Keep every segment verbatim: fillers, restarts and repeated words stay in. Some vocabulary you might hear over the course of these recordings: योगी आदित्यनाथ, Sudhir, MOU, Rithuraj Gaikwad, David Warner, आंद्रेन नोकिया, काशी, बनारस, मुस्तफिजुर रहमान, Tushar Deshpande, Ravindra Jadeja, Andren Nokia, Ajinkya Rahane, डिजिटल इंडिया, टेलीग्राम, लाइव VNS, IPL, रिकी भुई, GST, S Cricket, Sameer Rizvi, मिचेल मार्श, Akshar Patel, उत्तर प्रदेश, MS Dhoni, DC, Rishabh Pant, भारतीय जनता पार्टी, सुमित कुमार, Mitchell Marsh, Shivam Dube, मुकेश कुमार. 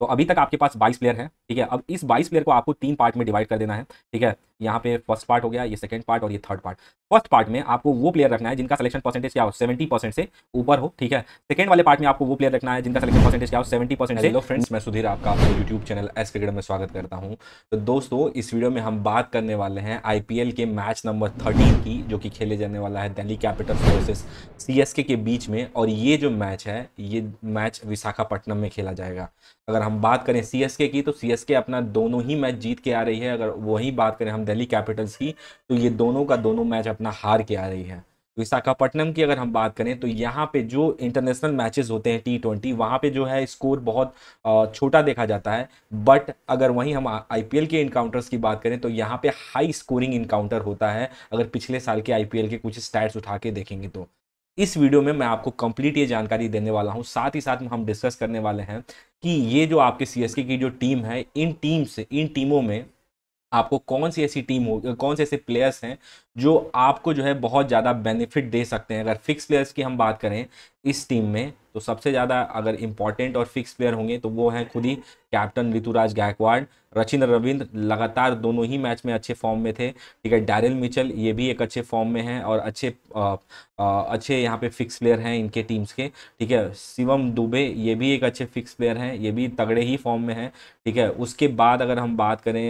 तो अभी तक आपके पास बाईस प्लेयर है, ठीक है। अब इस बाईस प्लेयर को आपको तीन पार्ट में डिवाइड कर देना है, ठीक है। यहाँ पे फर्स्ट पार्ट हो गया, ये सेकंड पार्ट और ये थर्ड पार्ट। फर्स्ट पार्ट में आपको वो प्लेयर रखना है जिनका सिलेक्शन परसेंटेज क्या हो सेवेंटी परसेंट से ऊपर हो, ठीक है। सेकंड वाले पार्ट में आपको वो प्लेयर रखना है जिनका सिलेक्शन परसेंटेज क्या हो सेवेंटी परसेंट। हेलो फ्रेंड्स, मैं सुधीर आपका अपने यूट्यूब चैनल एस क्रिकेट में स्वागत करता हूँ। तो दोस्तों, इस वीडियो में हम बात करने वाले हैं आईपीएल के मैच नंबर थर्टीन की, जो कि खेले जाने वाला है दिल्ली कैपिटल्स वर्सेस सीएसके के बीच में। और ये जो मैच है, ये मैच विशाखापट्टनम में खेला जाएगा। अगर हम बात करें सीएसके की, तो सीएसके अपना दोनों ही मैच जीत के आ रही है। अगर वही बात करें हम दिल्ली कैपिटल्स की, तो ये दोनों का दोनों मैच अपना हार के आ रही है। विशाखापट्टनम की अगर हम बात करें, तो यहाँ पे जो इंटरनेशनल मैचेस होते हैं टी ट्वेंटी, वहाँ पे जो है स्कोर बहुत छोटा देखा जाता है। बट अगर वहीं हम आईपीएल के इनकाउंटर्स की बात करें, तो यहाँ पे हाई स्कोरिंग इनकाउंटर होता है। अगर पिछले साल के आईपीएल के कुछ स्टैट्स उठा के देखेंगे तो इस वीडियो में मैं आपको कंप्लीट ये जानकारी देने वाला हूँ। साथ ही साथ हम डिस्कस करने वाले हैं कि ये जो आपके सीएसके की जो टीम है, इन टीम से इन टीमों में आपको कौन सी ऐसी टीम हो, कौन से ऐसे प्लेयर्स हैं जो आपको जो है बहुत ज़्यादा बेनिफिट दे सकते हैं। अगर फिक्स प्लेयर्स की हम बात करें इस टीम में, तो सबसे ज़्यादा अगर इंपॉर्टेंट और फिक्स प्लेयर होंगे तो वो हैं खुद ही कैप्टन ऋतुराज गायकवाड़। रचिन रविंद्र लगातार दोनों ही मैच में अच्छे फॉर्म में थे, ठीक है। डैरिल मिचेल ये भी एक अच्छे फॉर्म में हैं और अच्छे आ, आ, अच्छे यहाँ पे फिक्स प्लेयर हैं इनके टीम्स के, ठीक है। शिवम दुबे ये भी एक अच्छे फिक्स प्लेयर हैं, ये भी तगड़े ही फॉर्म में हैं, ठीक है। उसके बाद अगर हम बात करें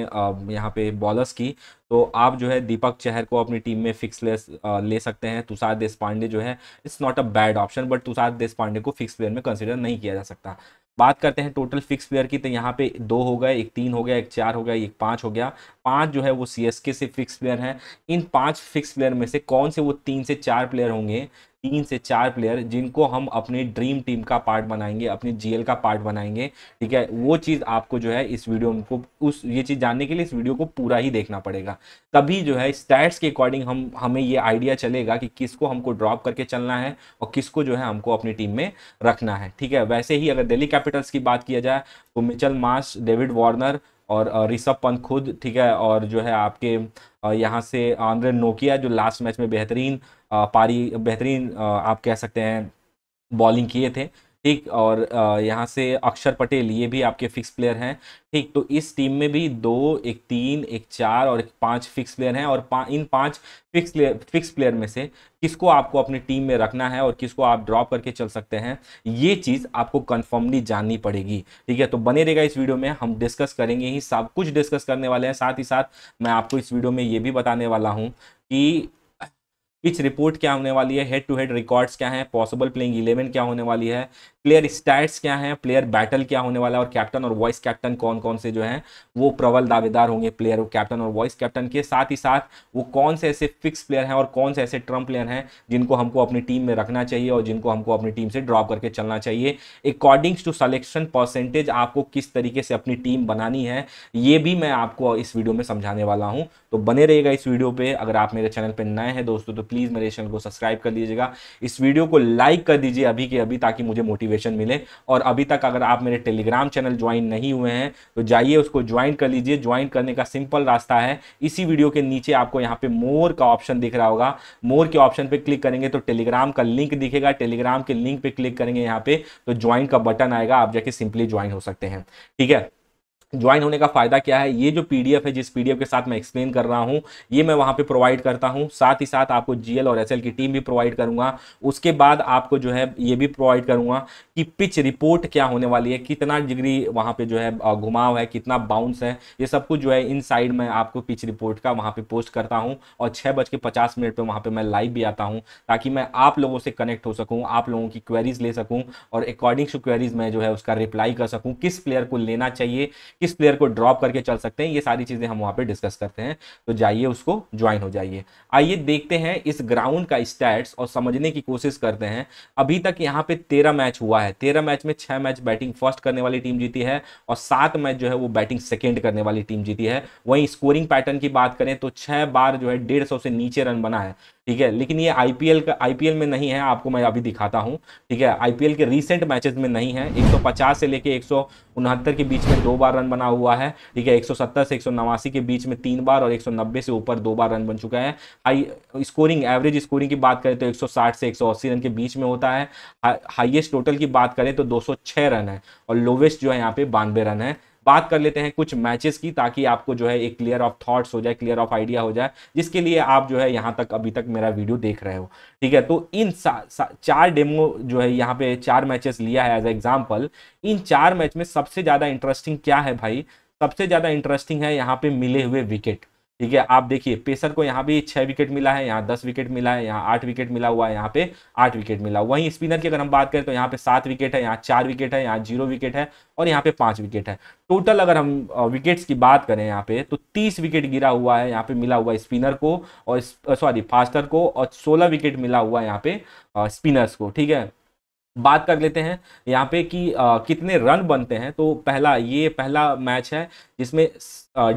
यहाँ पे बॉलर्स की, तो आप जो है दीपक चहर को अपनी टीम में फिक्स प्लेयर ले सकते हैं। तुषार देशपांडे जो है, it's not a bad option, but Tushar Deshpande को फिक्स प्लेयर में कंसिडर नहीं किया जा सकता। बात करते हैं टोटल फिक्स प्लेयर की, तो यहाँ पे दो हो गए, एक तीन हो गया, एक चार हो गया, एक पाँच हो गया। पांच जो है वो सीएसके से फिक्स प्लेयर हैं। इन पांच फिक्स प्लेयर में से कौन से वो तीन से चार प्लेयर होंगे, तीन से चार प्लेयर जिनको हम अपनी ड्रीम टीम का पार्ट बनाएंगे, अपनी जीएल का पार्ट बनाएंगे, ठीक है। वो चीज़ आपको जो है इस वीडियो को उस ये चीज़ जानने के लिए इस वीडियो को पूरा ही देखना पड़ेगा, तभी जो है स्टैट्स के अकॉर्डिंग हम हमें ये आइडिया चलेगा कि किसको हमको ड्रॉप करके चलना है और किसको जो है हमको अपनी टीम में रखना है, ठीक है। वैसे ही अगर दिल्ली कैपिटल्स की बात किया जाए, तो मिचेल मार्श, डेविड वार्नर और ऋषभ पंत खुद, ठीक है, और जो है आपके यहाँ से आंद्रेन नोकिया जो लास्ट मैच में बेहतरीन पारी बेहतरीन आप कह सकते हैं बॉलिंग किए थे, ठीक। और यहाँ से अक्षर पटेल ये भी आपके फिक्स प्लेयर हैं, ठीक। तो इस टीम में भी दो, एक तीन, एक चार और एक पाँच फिक्स प्लेयर हैं। और पा, इन पाँच फिक्स प्लेयर फिक्स प्लेयर में से किसको आपको अपनी टीम में रखना है और किसको आप ड्रॉप करके चल सकते हैं, ये चीज़ आपको कंफर्मली जाननी पड़ेगी, ठीक है। तो बने रहेगा इस वीडियो में, हम डिस्कस करेंगे ही, सब कुछ डिस्कस करने वाले हैं। साथ ही साथ मैं आपको इस वीडियो में ये भी बताने वाला हूँ कि पिच रिपोर्ट क्या होने वाली है, हेड टू हेड रिकॉर्ड्स क्या हैं, पॉसिबल प्लेइंग इलेवन क्या होने वाली है, प्लेयर स्टैट्स क्या हैं, प्लेयर बैटल क्या होने वाला है, और कैप्टन और वाइस कैप्टन कौन कौन से जो हैं वो प्रबल दावेदार होंगे प्लेयर कैप्टन और वाइस कैप्टन के। साथ ही साथ वो कौन से ऐसे फिक्स प्लेयर हैं और कौन से ऐसे ट्रम्प प्लेयर हैं जिनको हमको अपनी टीम में रखना चाहिए और जिनको हमको अपनी टीम से ड्रॉप करके चलना चाहिए। अकॉर्डिंग टू सलेक्शन परसेंटेज आपको किस तरीके से अपनी टीम बनानी है, ये भी मैं आपको इस वीडियो में समझाने वाला हूँ। तो बने रहिएगा इस वीडियो पर। अगर आप मेरे चैनल पर नए हैं दोस्तों, तो प्लीज़ मेरे चैनल को सब्सक्राइब कर लीजिएगा, इस वीडियो को लाइक कर दीजिए अभी के अभी, ताकि मुझे मोटिवेशन मिले। और अभी तक अगर आप मेरे टेलीग्राम चैनल ज्वाइन नहीं हुए हैं, तो जाइए उसको ज्वाइन कर लीजिए। ज्वाइन करने का सिंपल रास्ता है, इसी वीडियो के नीचे आपको यहाँ पे मोर का ऑप्शन दिख रहा होगा, मोर के ऑप्शन पे क्लिक करेंगे तो टेलीग्राम का लिंक दिखेगा। टेलीग्राम के लिंक पे क्लिक करेंगे यहाँ पे तो ज्वाइन का बटन आएगा, आप जाके सिंपली ज्वाइन हो सकते हैं, ठीक है। ज्वाइन होने का फ़ायदा क्या है, ये जो पीडीएफ है, जिस पीडीएफ के साथ मैं एक्सप्लेन कर रहा हूँ, ये मैं वहाँ पे प्रोवाइड करता हूँ। साथ ही साथ आपको जीएल और एसएल की टीम भी प्रोवाइड करूँगा। उसके बाद आपको जो है ये भी प्रोवाइड करूँगा कि पिच रिपोर्ट क्या होने वाली है, कितना डिग्री वहाँ पे जो है घुमाव है, कितना बाउंस है, ये सब कुछ जो है इन साइड मैं आपको पिच रिपोर्ट का वहाँ पर पोस्ट करता हूँ। और छः बज के पचास मिनट पर वहाँ पर मैं लाइव भी आता हूँ, ताकि मैं आप लोगों से कनेक्ट हो सकूँ, आप लोगों की क्वेरीज ले सकूँ और अकॉर्डिंग टू क्वेरीज मैं जो है उसका रिप्लाई कर सकूँ। किस प्लेयर को लेना चाहिए, किस प्लेयर को ड्रॉप करके चल सकते हैं, ये सारी चीज़ें हम वहाँ पे डिस्कस करते हैं। तो जाइए उसको ज्वाइन हो जाइए। आइए देखते हैं इस ग्राउंड का स्टैट्स और समझने की कोशिश करते हैं। अभी तक यहाँ पे तेरह मैच हुआ है। तेरह मैच में छः मैच बैटिंग फर्स्ट करने वाली टीम जीती है और सात मैच जो है वो बैटिंग सेकेंड करने वाली टीम जीती है। वहीं स्कोरिंग पैटर्न की बात करें तो छः बार जो है डेढ़ सौ से नीचे रन बना है, ठीक है, लेकिन ये आईपीएल का आईपीएल में नहीं है, आपको मैं अभी दिखाता हूँ। ठीक है, आईपीएल के रीसेंट मैचेस में नहीं है। एक सौ पचास से लेके एक सौ उनहत्तर के बीच में दो बार रन बना हुआ है। ठीक है, एक सौ सत्तर से एक सौ नवासी के बीच में तीन बार और एक सौ नब्बे से ऊपर दो बार रन बन चुका है। हाई स्कोरिंग, एवरेज स्कोरिंग की बात करें तो एक सौ साठ से एक सौ अस्सी रन के बीच में होता है। हाईएस्ट टोटल की बात करें तो दो सौ छह रन है और लोवेस्ट जो है यहाँ पे बानवे रन है। बात कर लेते हैं कुछ मैचेस की, ताकि आपको जो है एक क्लियर ऑफ थॉट्स हो जाए, क्लियर ऑफ आइडिया हो जाए, जिसके लिए आप जो है यहाँ तक अभी तक मेरा वीडियो देख रहे हो। ठीक है, तो इन सा, सा, चार डेमो जो है यहाँ पे चार मैचेस लिया है एज एग्जांपल। इन चार मैच में सबसे ज़्यादा इंटरेस्टिंग क्या है भाई? सबसे ज़्यादा इंटरेस्टिंग है यहाँ पे मिले हुए विकेट। ठीक है, आप देखिए पेसर को यहाँ भी छः विकेट मिला है, यहाँ दस विकेट मिला है, यहाँ आठ विकेट मिला हुआ है, यहाँ पे आठ विकेट मिला। वहीं स्पिनर की अगर हम बात करें तो यहाँ पे सात विकेट है, यहाँ चार विकेट है, यहाँ जीरो विकेट है और यहाँ पे पाँच विकेट है। टोटल अगर हम विकेट्स की बात करें यहाँ पे तो तीस विकेट गिरा हुआ है यहाँ पे मिला हुआ स्पिनर को और सॉरी फास्टर को, और सोलह विकेट मिला हुआ है यहाँ पे स्पिनर्स को। ठीक है, बात कर लेते हैं यहाँ पे कि आ, कितने रन बनते हैं। तो पहला ये पहला मैच है जिसमें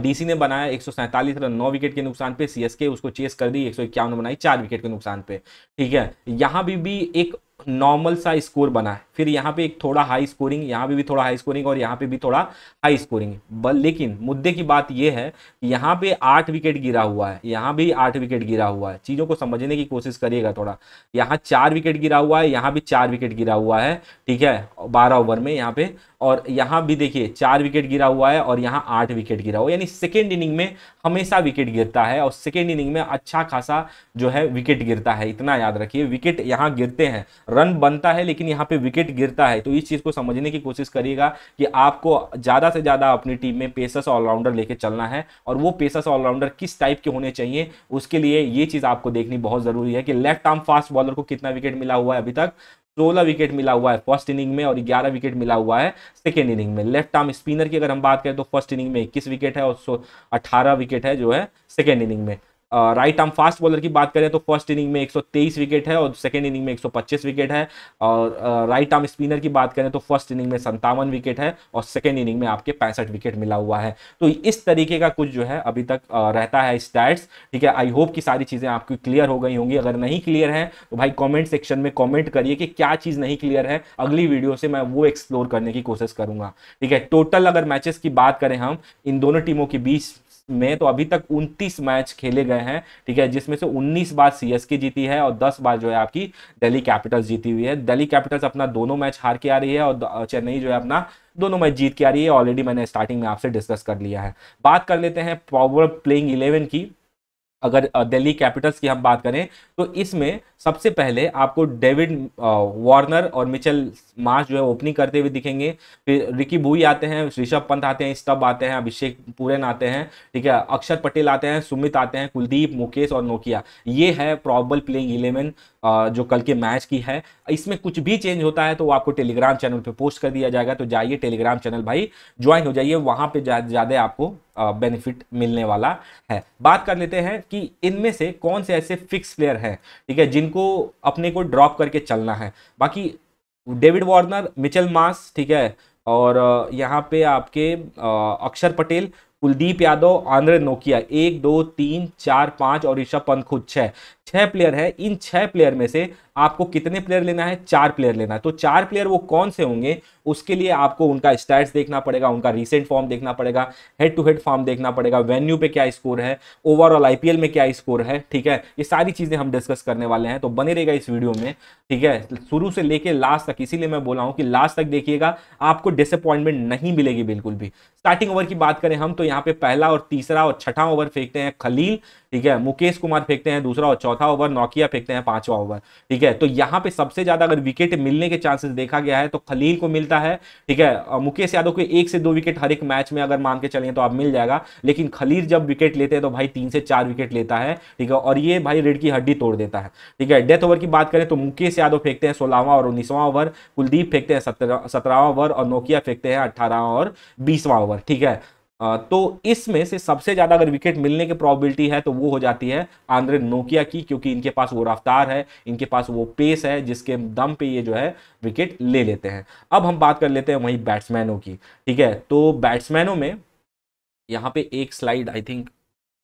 डीसी ने बनाया एक सौ सैंतालीस रन नौ विकेट के नुकसान पे। सीएसके उसको चेस कर दी, एक सौ इक्यावन बनाई चार विकेट के नुकसान पे। ठीक है, यहाँ भी भी एक नॉर्मल सा स्कोर बना है, फिर यहाँ पे एक थोड़ा हाई स्कोरिंग, यहाँ पे भी थोड़ा हाई स्कोरिंग और यहाँ पे भी थोड़ा हाई स्कोरिंग। लेकिन मुद्दे की बात यह है कि यहाँ पे आठ विकेट गिरा हुआ है, यहाँ भी आठ विकेट गिरा हुआ है। चीज़ों को समझने की कोशिश करिएगा थोड़ा। यहाँ चार विकेट गिरा हुआ है, यहाँ भी चार विकेट गिरा हुआ है। ठीक है, बारह ओवर में यहाँ पे, और यहाँ भी देखिए चार विकेट गिरा हुआ है और यहाँ आठ विकेट गिरा हुआ है। यानी सेकेंड इनिंग में हमेशा विकेट गिरता है और सेकेंड इनिंग में अच्छा खासा जो है विकेट गिरता है, इतना याद रखिए। विकेट यहाँ गिरते हैं, रन बनता है लेकिन यहाँ पे विकेट गिरता है। तो इस चीज़ को समझने की कोशिश करिएगा कि आपको ज़्यादा से ज़्यादा अपनी टीम में पेसर्स ऑलराउंडर लेके चलना है, और वो पेसर्स ऑलराउंडर किस टाइप के होने चाहिए उसके लिए ये चीज़ आपको देखनी बहुत ज़रूरी है कि लेफ्ट आर्म फास्ट बॉलर को कितना विकेट मिला हुआ है। अभी तक सोलह विकेट मिला हुआ है फर्स्ट इनिंग में और ग्यारह विकेट मिला हुआ है सेकेंड इनिंग में। लेफ्ट आर्म स्पिनर की अगर हम बात करें तो फर्स्ट इनिंग में इक्कीस विकेट है और अट्ठारह विकेट है जो है सेकेंड इनिंग में। राइट आर्म फास्ट बॉलर की बात करें तो फर्स्ट इनिंग में एक सौ तेईस विकेट है और सेकेंड इनिंग में एक सौ पच्चीस विकेट है। और राइट आर्म स्पिनर की बात करें तो फर्स्ट इनिंग में संतावन विकेट है और सेकेंड इनिंग में आपके पैंसठ विकेट मिला हुआ है। तो इस तरीके का कुछ जो है अभी तक रहता है स्टैट्स। ठीक है, आई होप कि सारी चीज़ें आपकी क्लियर हो गई होंगी। अगर नहीं क्लियर है तो भाई कॉमेंट सेक्शन में कॉमेंट करिए कि क्या चीज़ नहीं क्लियर है, अगली वीडियो से मैं वो एक्सप्लोर करने की कोशिश करूँगा। ठीक है, टोटल अगर मैचेस की बात करें हम इन दोनों टीमों के बीच में, तो अभी तक उनतीस मैच खेले गए हैं। ठीक है, जिसमें से उन्नीस बार सीएसके जीती है और दस बार जो है आपकी दिल्ली कैपिटल्स जीती हुई है। दिल्ली कैपिटल्स अपना दोनों मैच हार के आ रही है और चेन्नई जो है अपना दोनों मैच जीत के आ रही है। ऑलरेडी मैंने स्टार्टिंग में आपसे डिस्कस कर लिया है। बात कर लेते हैं पावर प्लेइंग इलेवन की। अगर दिल्ली कैपिटल्स की हम बात करें तो इसमें सबसे पहले आपको डेविड वार्नर और मिचेल मार्श जो है ओपनिंग करते हुए दिखेंगे। फिर रिकी भुई आते हैं, ऋषभ पंत आते हैं, स्टब आते हैं, अभिषेक पूरन आते हैं। ठीक है, अक्षर पटेल आते हैं, सुमित आते हैं, कुलदीप, मुकेश और नोकिया। ये है प्रॉबल प्लेइंग इलेवन जो कल के मैच की है। इसमें कुछ भी चेंज होता है तो आपको टेलीग्राम चैनल पर पोस्ट कर दिया जाएगा, तो जाइए टेलीग्राम चैनल भाई ज्वाइन हो जाइए, वहाँ पर ज़्यादा आपको बेनिफिट मिलने वाला है। बात कर लेते हैं कि इनमें से कौन से ऐसे फिक्स प्लेयर हैं, ठीक है, जिनको अपने को ड्रॉप करके चलना है। बाकी डेविड वार्नर, मिचेल मार्श, ठीक है, और यहाँ पे आपके अक्षर पटेल, कुलदीप यादव, आंद्रेन नोकिया, एक दो तीन चार पाँच और ऋषभ पंत खुद छः छः प्लेयर है। इन छः प्लेयर में से आपको कितने प्लेयर लेना है? चार प्लेयर लेना है। तो चार प्लेयर वो कौन से होंगे उसके लिए आपको उनका स्टैट्स देखना पड़ेगा, उनका रीसेंट फॉर्म देखना पड़ेगा, हेड टू हेड फॉर्म देखना पड़ेगा, वेन्यू पे क्या स्कोर है, ओवरऑल आईपीएल में क्या स्कोर है। ठीक है, ये सारी चीज़ें हम डिस्कस करने वाले हैं, तो बने रहेगा इस वीडियो में। ठीक है, शुरू से लेकर लास्ट तक, इसीलिए मैं बोला हूँ कि लास्ट तक देखिएगा, आपको डिसअपॉइंटमेंट नहीं मिलेगी बिल्कुल भी। स्टार्टिंग ओवर की बात करें हम तो यहाँ पे पहला और तीसरा और छठा ओवर फेंकते हैं खलील। ठीक है, मुकेश कुमार फेंकते हैं दूसरा और चौथा ओवर, नोकिया फेंकते हैं पांचवा ओवर। ठीक है, तो यहाँ पे सबसे ज्यादा अगर विकेट मिलने के चांसेस देखा गया है तो खलील को मिलता है। ठीक है, मुकेश यादव को एक से दो विकेट हर एक मैच में अगर मान के चलें तो आप मिल जाएगा, लेकिन खलील जब विकेट लेते हैं तो भाई तीन से चार विकेट लेता है। ठीक है, और ये भाई रेड की हड्डी तोड़ देता है। ठीक है, डेथ ओवर की बात करें तो मुकेश यादव फेंकते हैं सोलहवां और उन्नीसवां ओवर, कुलदीप फेंकते हैं सत्रहवां ओवर और नोकिया फेंकते हैं अट्ठारहवां और बीसवां ओवर। ठीक है, तो इसमें से सबसे ज़्यादा अगर विकेट मिलने की प्रोबेबिलिटी है तो वो हो जाती है आंद्रेन नोकिया की, क्योंकि इनके पास वो रफ्तार है, इनके पास वो पेस है जिसके दम पे ये जो है विकेट ले लेते हैं। अब हम बात कर लेते हैं वहीं बैट्समैनों की। ठीक है, तो बैट्समैनों में यहाँ पे एक स्लाइड आई थिंक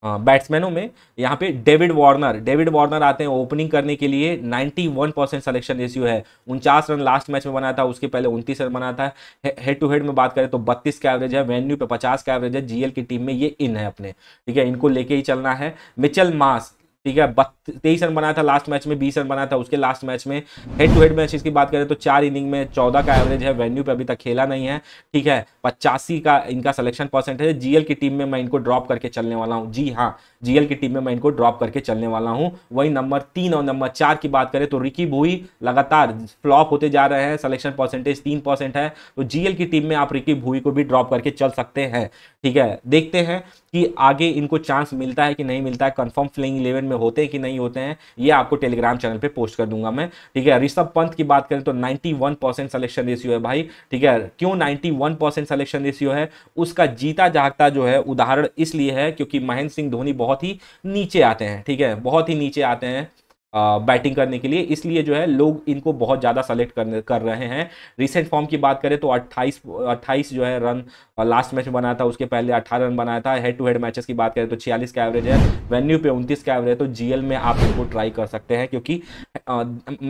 बैट्समैनों में यहाँ पे डेविड वार्नर डेविड वार्नर आते हैं ओपनिंग करने के लिए। इक्यानवे परसेंट सिलेक्शन रेशियो है, उनचास रन लास्ट मैच में बनाया था, उसके पहले उनतीस रन बनाया था। हेड टू हेड में बात करें तो बत्तीस का एवरेज है, वेन्यू पे पचास का एवरेज है। जीएल की टीम में ये इन है अपने, ठीक है, इनको लेके ही चलना है। मिचेल मार्श, ठीक है, तेईस रन बनाया था लास्ट मैच में, बीस रन बनाया था उसके लास्ट मैच में। हेड टू हेड मैचेस की बात करें तो चार इनिंग में चौदह का एवरेज है, वेन्यू पे अभी तक खेला नहीं है, ठीक है। पचासी का इनका सिलेक्शन परसेंटेज है। जीएल की टीम में मैं इनको ड्रॉप करके चलने वाला हूं, जी हाँ, जीएल की टीम में मैं इनको ड्रॉप करके चलने वाला हूँ। वही नंबर तीन और नंबर चार की बात करें तो रिकी भुई लगातार फ्लॉप होते जा रहे हैं, सिलेक्शन परसेंटेज तीन परसेंट है, तो जीएल की टीम में आप रिकी भुई को भी ड्रॉप करके चल सकते हैं, ठीक है। देखते हैं कि आगे इनको चांस मिलता है कि नहीं मिलता है, कंफर्म फ्लेइंग इलेवन में होते हैं कि नहीं होते हैं, ये आपको टेलीग्राम चैनल पे पोस्ट कर दूंगा मैं, ठीक है। ऋषभ पंत की बात करें तो इक्यानवे परसेंट सिलेक्शन रेशियो है भाई, ठीक है। क्यों इक्यानवे परसेंट सिलेक्शन रेशियो है? उसका जीता जागता जो है उदाहरण इसलिए है क्योंकि महेंद्र सिंह धोनी बहुत ही नीचे आते हैं, ठीक है, बहुत ही नीचे आते हैं बैटिंग करने के लिए, इसलिए जो है लोग इनको बहुत ज़्यादा सेलेक्ट कर कर रहे हैं। रिसेंट फॉर्म की बात करें तो अट्ठाईस अट्ठाईस जो है रन लास्ट मैच में बनाया था, उसके पहले अठारह रन बनाया था। हेड टू हेड मैचेस की बात करें तो छियालीस का एवरेज है, वेन्यू पे उनतीस का एवरेज है, तो जीएल में आप इनको ट्राई कर सकते हैं क्योंकि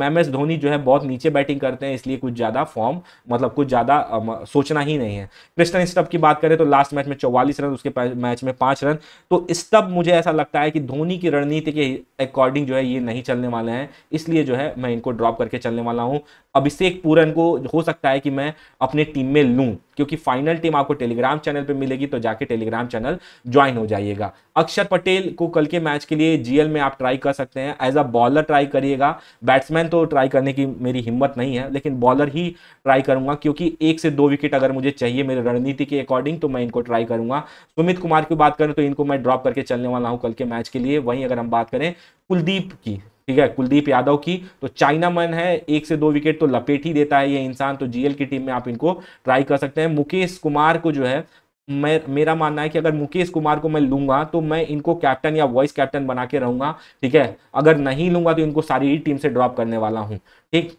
एम एस धोनी जो है बहुत नीचे बैटिंग करते हैं, इसलिए कुछ ज़्यादा फॉर्म मतलब कुछ ज़्यादा सोचना ही नहीं है। क्रिस्टन स्टब्ब की बात करें तो लास्ट मैच में चौवालीस रन, उसके मैच में पाँच रन, तो स्टब्ब मुझे ऐसा लगता है कि धोनी की रणनीति के अकॉर्डिंग जो है ये नहीं चलने वाले हैं, इसलिए जो है मैं इनको ड्रॉप करके चलने वाला हूं। अभिषेक पूरन को हो सकता है कि मैं अपने टीम में लूं क्योंकि फाइनल टीम आपको टेलीग्राम चैनल पे मिलेगी, तो जाके टेलीग्राम चैनल ज्वाइन हो जाइएगा। अक्षर पटेल को कल के मैच के लिए जीएल में आप ट्राई कर सकते हैं, एज अ बॉलर ट्राई करिएगा। बैट्समैन तो ट्राई करने की मेरी हिम्मत नहीं है, लेकिन बॉलर ही ट्राई करूंगा क्योंकि एक से दो विकेट अगर मुझे चाहिए मेरी रणनीति के अकॉर्डिंग तो मैं इनको ट्राई करूंगा। सुमित कुमार की बात करें तो इनको मैं ड्रॉप करके चलने वाला हूँ कल के मैच के लिए। वहीं अगर हम बात करें कुलदीप की, ठीक है, कुलदीप यादव की, तो चाइना मैन है, एक से दो विकेट तो लपेट ही देता है ये इंसान, तो जीएल की टीम में आप इनको ट्राई कर सकते हैं। मुकेश कुमार को जो है मैं मेरा मानना है कि अगर मुकेश कुमार को मैं लूंगा तो मैं इनको कैप्टन या वाइस कैप्टन बना के रहूंगा, ठीक है, अगर नहीं लूंगा तो इनको सारी ही टीम से ड्रॉप करने वाला हूँ, ठीक।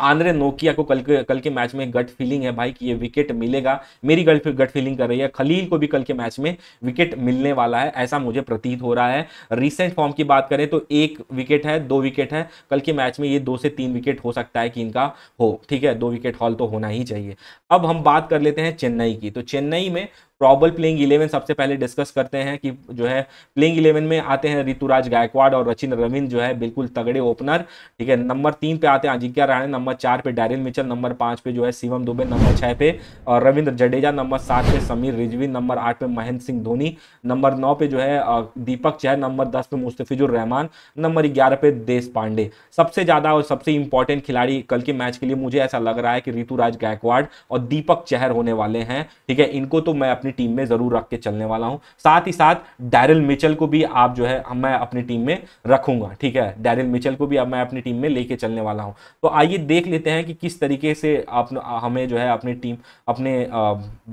आंद्रे नोकिया को कल के कल के मैच में गट फीलिंग है भाई कि ये विकेट मिलेगा, मेरी गट गट फीलिंग कर रही है। खलील को भी कल के मैच में विकेट मिलने वाला है, ऐसा मुझे प्रतीत हो रहा है। रिसेंट फॉर्म की बात करें तो एक विकेट है, दो विकेट है, कल के मैच में ये दो से तीन विकेट हो सकता है कि इनका हो, ठीक है, दो विकेट हॉल तो होना ही चाहिए। अब हम बात कर लेते हैं चेन्नई की, तो चेन्नई में प्रॉबल प्लेइंग इलेवन सबसे पहले डिस्कस करते हैं कि जो है प्लेइंग इलेवन में आते हैं ऋतुराज गायकवाड़ और रचिन रविंद्र जो है बिल्कुल तगड़े ओपनर, ठीक है। नंबर तीन पे आते हैं अजिंक्य रहाणे, नंबर चार पे डैरिल मिचेल, नंबर पाँच पे जो है शिवम दुबे, नंबर छः पे और रविंद्र जडेजा, नंबर सात पे समीर रिजवी, नंबर आठ पे महेंद्र सिंह धोनी, नंबर नौ पे जो है दीपक चहर, नंबर दस पे मुस्तफिजुर रहमान, नंबर ग्यारह पे देश पांडे। सबसे ज़्यादा और सबसे इंपॉर्टेंट खिलाड़ी कल के मैच के लिए मुझे ऐसा लग रहा है कि ऋतुराज गायकवाड़ और दीपक चहर होने वाले हैं, ठीक है, इनको तो मैं टीम में जरूर रख के चलने वाला हूं। साथ ही साथ डैरिल मिचेल को भी आप जो है मैं अपनी टीम में रखूंगा, ठीक है, डैरिल मिचेल को भी अब मैं अपनी टीम में लेके चलने वाला हूं। तो आइए देख लेते हैं कि किस तरीके से आप हमें जो है अपनी टीम अपने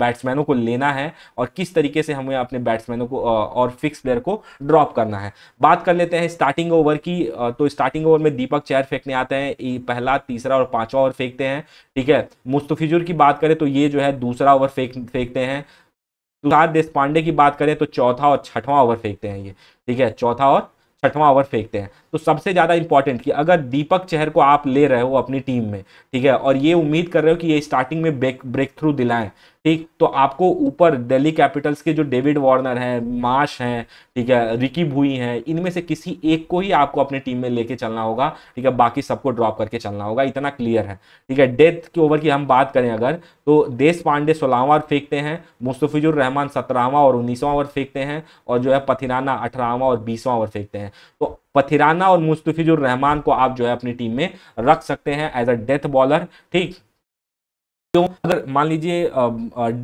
बैट्समैनों को लेना है और किस तरीके से हमें अपने बैट्समैनों को और फिक्स प्लेयर को ड्रॉप करना है। बात कर लेते हैं स्टार्टिंग ओवर की, तो स्टार्टिंग ओवर में दीपक चहर फेंकने आते हैं, पहला, तीसरा और पांचवा ओवर फेंकते हैं, ठीक है। मुस्तफिजुर की बात करें तो ये जो है दूसरा ओवर फेंकते हैं। तुषार देशपांडे की बात करें तो चौथा और छठवां ओवर फेंकते हैं ये, ठीक है, चौथा और छठवां ओवर फेंकते हैं। तो सबसे ज़्यादा इंपॉर्टेंट कि अगर दीपक चहर को आप ले रहे हो अपनी टीम में, ठीक है, और ये उम्मीद कर रहे हो कि ये स्टार्टिंग में ब्रेक थ्रू दिलाएं, ठीक, तो आपको ऊपर दिल्ली कैपिटल्स के जो डेविड वार्नर हैं, मार्श हैं, ठीक है, रिकी भुई हैं, इनमें से किसी एक को ही आपको अपनी टीम में लेके चलना होगा, ठीक है, बाकी सबको ड्रॉप करके चलना होगा, इतना क्लियर है, ठीक है। डेथ के ओवर की हम बात करें अगर तो देश पांडे सोलहवां ओवर फेंकते हैं, मुस्तफिजुर रहमान सत्रहवां और उन्नीसवां ओवर फेंकते हैं और जो है पथिराना अठारहवां और बीसवां ओवर फेंकते हैं। तो पथिराना और मुस्तफिजुर रहमान को आप जो है अपनी टीम में रख सकते हैं एज अ डेथ बॉलर, ठीक। तो अगर मान लीजिए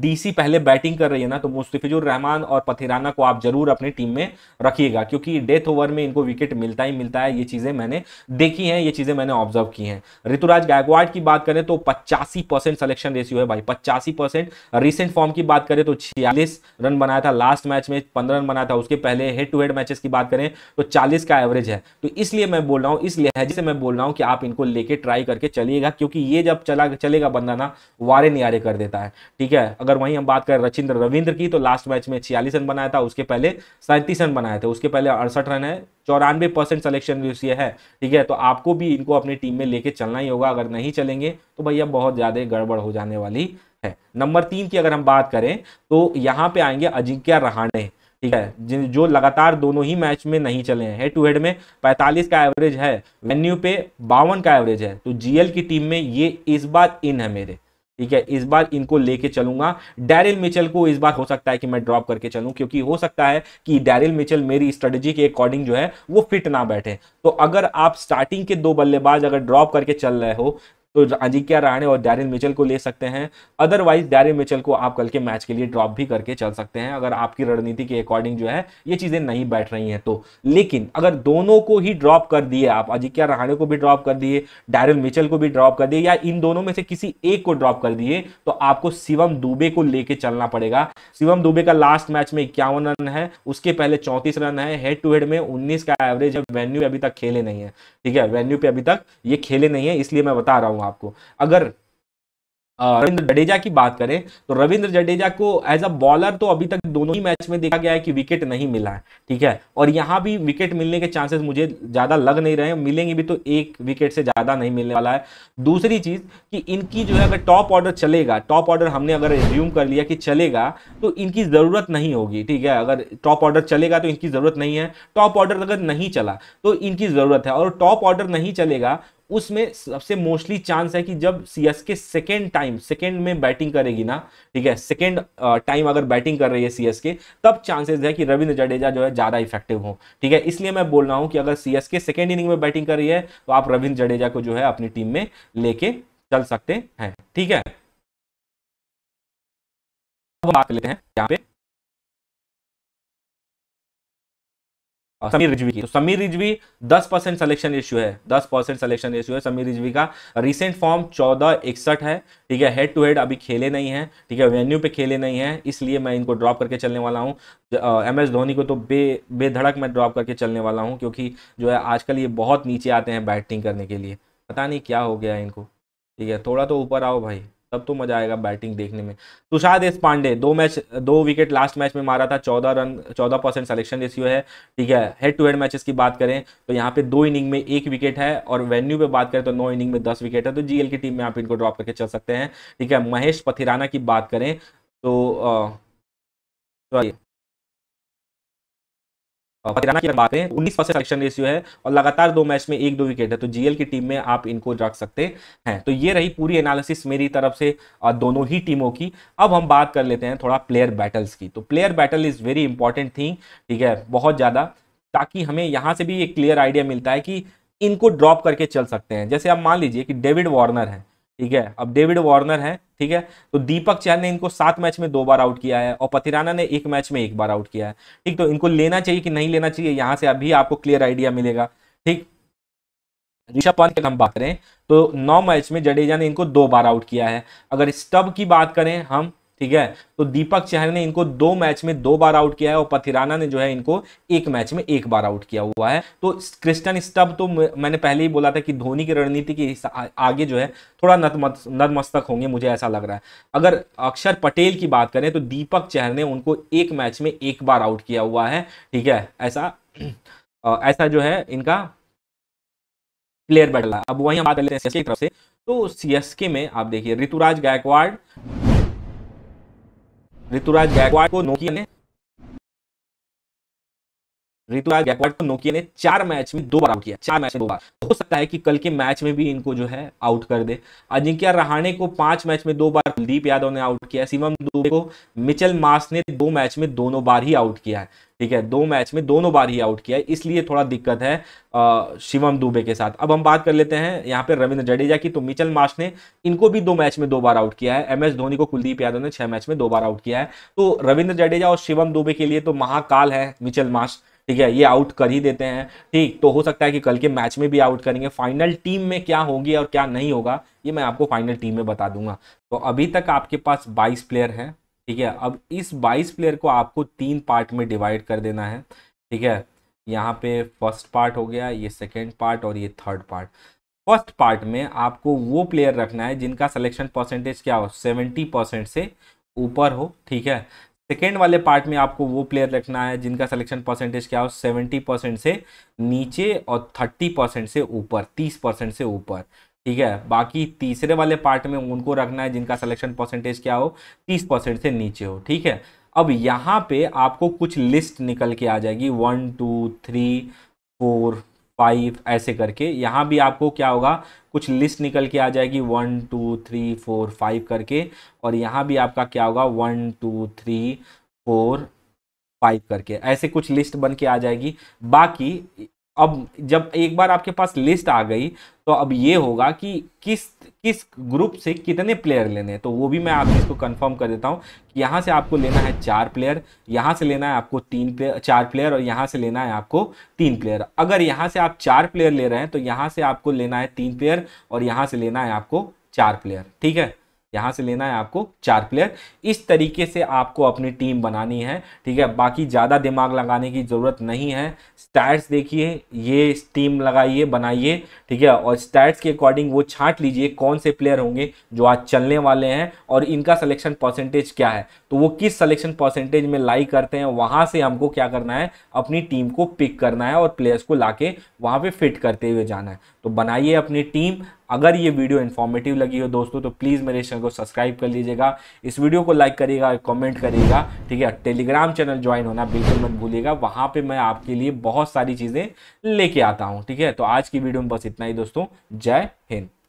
डीसी पहले बैटिंग कर रही है ना, तो मुस्तफिजुर रहमान और पथिराना को आप जरूर अपनी टीम में रखिएगा क्योंकि डेथ ओवर में इनको विकेट मिलता ही मिलता है, ये चीज़ें मैंने देखी हैं, ये चीज़ें मैंने ऑब्जर्व की हैं। ऋतुराज गायकवाड़ की बात करें तो पचासी परसेंट सिलेक्शन रेशियो है भाई, पचासी परसेंट। रिसेंट फॉर्म की बात करें तो छियालीस रन बनाया था लास्ट मैच में, पंद्रह रन बनाया था उसके पहले। हेड टू हेड मैचेस की बात करें तो चालीस का एवरेज है, तो इसलिए मैं बोल रहा हूँ, इस लिहाजे से मैं बोल रहा हूँ कि आप इनको लेके ट्राई करके चलिएगा क्योंकि ये जब चला चलेगा बंदा ना वारे नियारे कर देता है। ठीक है, अगर वहीं हम बात करें रचिन रविंद्र की तो लास्ट मैच में छियालीस रन बनाया था, उसके पहले सैंतीस रन बनाए थे, उसके पहले अड़सठ रन है, चौरानवे परसेंट सिलेक्शन रेशियो है। ठीक है, तो आपको भी इनको अपनी टीम में लेके चलना ही होगा, अगर नहीं चलेंगे तो भैया बहुत ज़्यादा गड़बड़ हो जाने वाली है। नंबर तीन की अगर हम बात करें तो यहाँ पे आएंगे अजिंक्य रहाणे। ठीक है, जिन जो लगातार दोनों ही मैच में नहीं चले हैं, हेड टू हेड में पैंतालीस का एवरेज है, वेन्यू पे बावन का एवरेज है, तो जीएल की टीम में ये इस बार इन है मेरे। ठीक है, इस बार इनको लेके चलूंगा। डैरिल मिचेल को इस बार हो सकता है कि मैं ड्रॉप करके चलूं, क्योंकि हो सकता है कि डैरिल मिचेल मेरी स्ट्रेटजी के अकॉर्डिंग जो है वो फिट ना बैठे। तो अगर आप स्टार्टिंग के दो बल्लेबाज अगर ड्रॉप करके चल रहे हो तो अजिंक्य रहाणे और डैरिल मिचेल को ले सकते हैं, अदरवाइज डैरिल मिचेल को आप कल के मैच के लिए ड्रॉप भी करके चल सकते हैं, अगर आपकी रणनीति के अकॉर्डिंग जो है ये चीज़ें नहीं बैठ रही हैं तो। लेकिन अगर दोनों को ही ड्रॉप कर दिए आप, अजिंक्य रहाणे को भी ड्रॉप कर दिए, डैरिल मिचेल को भी ड्रॉप कर दिए, या इन दोनों में से किसी एक को ड्रॉप कर दिए, तो आपको शिवम दुबे को लेके चलना पड़ेगा। शिवम दुबे का लास्ट मैच में इक्यावन रन है, उसके पहले चौंतीस रन है, हेड टू हेड में उन्नीस का एवरेज है, वेन्यू पे अभी तक खेले नहीं है। ठीक है, वेन्यू पे अभी तक ये खेले नहीं है, इसलिए मैं बता रहा हूँ आपको। अगर रविंद्र जडेजा की बात करें तो रविंद्र जडेजा को एज अ बॉलर तो अभी तक दोनों ही मैच में देखा गया है कि विकेट नहीं मिला है। ठीक है, और यहाँ भी विकेट मिलने के चांसेस मुझे ज़्यादा लग नहीं रहे हैं, मिलेंगे भी तो एक विकेट से ज़्यादा नहीं मिलने वाला है। दूसरी चीज़ कि इनकी जो है अगर टॉप ऑर्डर चलेगा, टॉप ऑर्डर हमने अगर रिज्यूम कर लिया कि चलेगा तो इनकी ज़रूरत नहीं होगी। ठीक है, अगर टॉप ऑर्डर चलेगा तो इनकी ज़रूरत नहीं है, टॉप ऑर्डर अगर नहीं चला तो इनकी ज़रूरत है, और टॉप ऑर्डर नहीं चलेगा उसमें सबसे मोस्टली चांस है कि जब सीएसके सेकेंड टाइम सेकेंड में बैटिंग करेगी ना, ठीक है, सेकेंड टाइम अगर बैटिंग कर रही है सीएसके, तब चांसेस है कि रविंद्र जडेजा जो है ज़्यादा इफेक्टिव हो। ठीक है, इसलिए मैं बोल रहा हूँ कि अगर सीएसके सेकेंड इनिंग में बैटिंग कर रही है तो आप रविंद्र जडेजा को जो है अपनी टीम में लेके चल सकते हैं। ठीक है, अब बात लेते हैं यहाँ पे समीर रिजवी की। तो समीर रिजवी दस परसेंट सिलेक्शन रेशियो है, दस परसेंट सिलेक्शन रेशियो है समीर रिजवी का। रिसेंट फॉर्म चौदह इकसठ है। ठीक है, हेड टू हेड अभी खेले नहीं है, ठीक है, वेन्यू पे खेले नहीं है, इसलिए मैं इनको ड्रॉप करके चलने वाला हूँ। एम एस धोनी को तो बे बेधड़क मैं ड्रॉप करके चलने वाला हूँ, क्योंकि जो है आजकल ये बहुत नीचे आते हैं बैटिंग करने के लिए, पता नहीं क्या हो गया इनको। ठीक है, थोड़ा तो ऊपर आओ भाई, तब तो मजा आएगा बैटिंग देखने में। तुषार देशपांडे दो मैच दो विकेट लास्ट मैच में मारा था, चौदह रन चौदह परसेंट सिलेक्शन रेशियो है। ठीक है, हेड टू हेड मैचेस की बात करें तो यहाँ पे दो इनिंग में एक विकेट है, और वेन्यू पे बात करें तो नौ इनिंग में दस विकेट है, तो जीएल की टीम में आप इनको ड्रॉप करके चल सकते हैं। ठीक है, महेश पथिराना की बात करें तो आ, पथिराना की बात है उन्नीस परसेंट सिलेक्शन रेशियो है, और लगातार दो मैच में एक दो विकेट है, तो जीएल की टीम में आप इनको रख सकते हैं। तो ये रही पूरी एनालिसिस मेरी तरफ से दोनों ही टीमों की। अब हम बात कर लेते हैं थोड़ा प्लेयर बैटल्स की। तो player battle is very important thing, ठीक है, बहुत ज़्यादा, ताकि हमें यहाँ से भी एक क्लियर आइडिया मिलता है कि इनको ड्रॉप करके चल सकते हैं। जैसे आप मान लीजिए कि डेविड वार्नर है, ठीक है, अब डेविड वार्नर है, ठीक है, तो दीपक चहर ने इनको सात मैच में दो बार आउट किया है, और पथिराना ने एक मैच में एक बार आउट किया है। ठीक, तो इनको लेना चाहिए कि नहीं लेना चाहिए, यहाँ से अभी आपको क्लियर आइडिया मिलेगा। ठीक, ऋषभ पंत की हम बात करें तो नौ मैच में जडेजा ने इनको दो बार आउट किया है। अगर स्टब की बात करें हम, ठीक है, तो दीपक चहर ने इनको दो मैच में दो बार आउट किया है, और पथिराना ने जो है इनको एक मैच में एक बार आउट किया हुआ है। तो क्रिस्टन स्टब तो मैंने पहले ही बोला था कि धोनी की रणनीति के आगे जो है थोड़ा नतमस्तक होंगे, मुझे ऐसा लग रहा है। अगर अक्षर पटेल की बात करें तो दीपक चहर ने उनको एक मैच में एक बार आउट किया हुआ है। ठीक है, ऐसा ऐसा जो है इनका प्लेयर बैटल है। अब वहीं हम बात कर लेते हैं सीएसके की तरफ से। तो सीएसके में आप देखिए ऋतुराज गायकवाड़ ऋतुराज गायकवाड़ को नोकिया ने ऋतुराज गायकवाड़ को नोकिया ने चार मैच में दो बार आउट किया, चार मैच में दो बार। हो सकता है कि कल के मैच में भी इनको जो है आउट कर दे। अजिंक्य रहाणे को पांच मैच में दो बार कुलदीप यादव ने आउट किया। शिवम दुबे को मिचेल मार्श ने दो मैच में दोनों बार ही आउट किया है। ठीक है, दो मैच में दोनों बार ही आउट किया है, इसलिए थोड़ा दिक्कत है आ, शिवम दुबे के साथ। अब हम बात कर लेते हैं यहाँ पे रविंद्र जडेजा की। तो मिचेल मार्श ने इनको भी दो मैच में दो बार आउट किया है। एमएस धोनी को कुलदीप यादव ने छह मैच में दो बार आउट किया है। तो रविंद्र जडेजा और शिवम दुबे के लिए तो महाकाल है मिचेल मार्श। ठीक है, ये आउट कर ही देते हैं। ठीक, तो हो सकता है कि कल के मैच में भी आउट करेंगे। फाइनल टीम में क्या होगी और क्या नहीं होगा ये मैं आपको फाइनल टीम में बता दूंगा। तो अभी तक आपके पास बाईस प्लेयर हैं। ठीक है, अब इस बाईस प्लेयर को आपको तीन पार्ट में डिवाइड कर देना है। ठीक है, यहाँ पे फर्स्ट पार्ट हो गया, ये सेकेंड पार्ट और ये थर्ड पार्ट। फर्स्ट पार्ट में आपको वो प्लेयर रखना है जिनका सिलेक्शन परसेंटेज क्या हो, सेवेंटी परसेंट से ऊपर हो, ठीक है। सेकेंड वाले पार्ट में आपको वो प्लेयर रखना है जिनका सिलेक्शन परसेंटेज क्या हो, सेवेंटी परसेंट से नीचे और थर्टी परसेंट से ऊपर, तीस परसेंट से ऊपर, ठीक है। बाकी तीसरे वाले पार्ट में उनको रखना है जिनका सिलेक्शन परसेंटेज क्या हो, तीस परसेंट से नीचे हो, ठीक है। अब यहाँ पे आपको कुछ लिस्ट निकल के आ जाएगी, one two three four five ऐसे करके। यहाँ भी आपको क्या होगा, कुछ लिस्ट निकल के आ जाएगी, one two three four five करके, और यहाँ भी आपका क्या होगा, one two three four five करके, ऐसे कुछ लिस्ट बन के आ जाएगी। बाकी अब जब एक बार आपके पास लिस्ट आ गई तो अब ये होगा कि किस किस ग्रुप से कितने प्लेयर लेने हैं, तो वो भी मैं आपको इसको कंफर्म कर देता हूँ कि यहाँ से आपको लेना है चार प्लेयर, यहाँ से लेना है आपको तीन प्लेयर, चार प्लेयर, और यहाँ से लेना है आपको तीन प्लेयर। अगर यहाँ से आप चार प्लेयर ले रहे हैं तो यहाँ से आपको लेना है तीन प्लेयर, और यहाँ से लेना है आपको चार प्लेयर, ठीक है। यहाँ से लेना है आपको चार प्लेयर। इस तरीके से आपको अपनी टीम बनानी है, ठीक है। बाकी ज़्यादा दिमाग लगाने की ज़रूरत नहीं है। स्टैट्स देखिए, ये टीम लगाइए बनाइए, ठीक है, और स्टैट्स के अकॉर्डिंग वो छांट लीजिए कौन से प्लेयर होंगे जो आज चलने वाले हैं और इनका सिलेक्शन परसेंटेज क्या है, तो वो किस सिलेक्शन परसेंटेज में लाई करते हैं। वहाँ से हमको क्या करना है, अपनी टीम को पिक करना है और प्लेयर्स को ला के वहाँ पर फिट करते हुए जाना है। तो बनाइए अपनी टीम। अगर ये वीडियो इन्फॉर्मेटिव लगी हो दोस्तों तो प्लीज़ मेरे चैनल को सब्सक्राइब कर लीजिएगा, इस वीडियो को लाइक करिएगा, कमेंट करिएगा, ठीक है। टेलीग्राम चैनल ज्वाइन होना बिल्कुल मत भूलिएगा, वहाँ पे मैं आपके लिए बहुत सारी चीज़ें लेके आता हूँ, ठीक है। तो आज की वीडियो में बस इतना ही दोस्तों, जय हिंद।